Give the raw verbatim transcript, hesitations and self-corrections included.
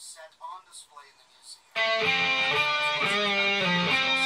set on display in the museum.